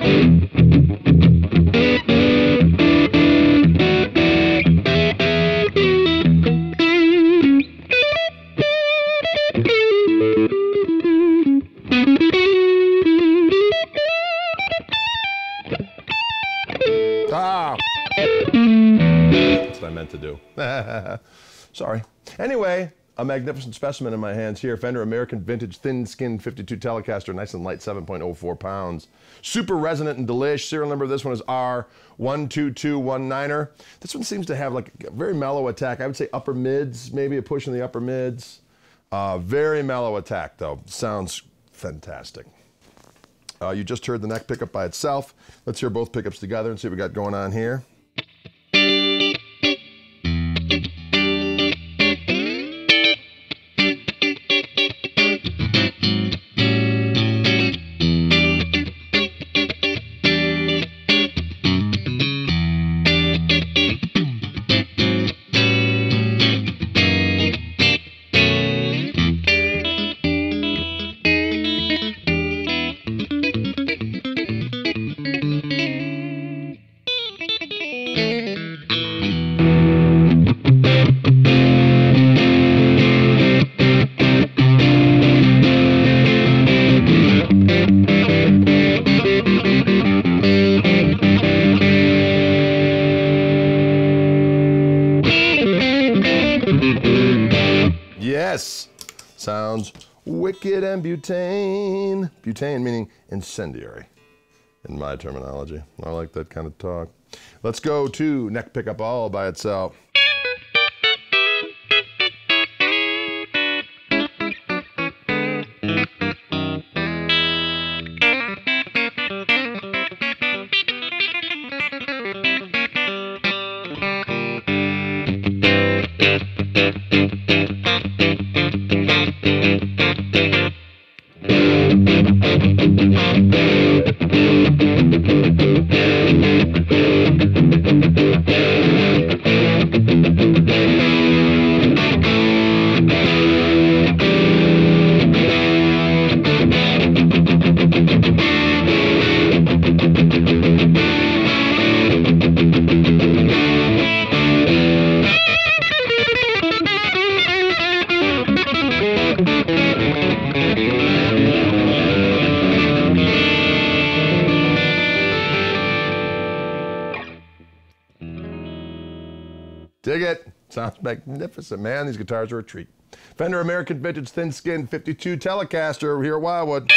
That's what I meant to do. Sorry. Anyway, a magnificent specimen in my hands here. Fender American Vintage Thin Skin 52 Telecaster, nice and light, 7.04 pounds. Super resonant and delish. Serial number of this one is R12219er. This one seems to have like a very mellow attack. I would say upper mids, maybe a push in the upper mids. Very mellow attack though. Sounds fantastic. You just heard the neck pickup by itself. Let's hear both pickups together and see what we got going on here. Yes, sounds wicked and butane. Butane meaning incendiary in my terminology. I like that kind of talk. Let's go to neck pickup all by itself. Dig it. Sounds magnificent, man. These guitars are a treat. Fender American Vintage Thin Skin 52 Telecaster here at Wildwood.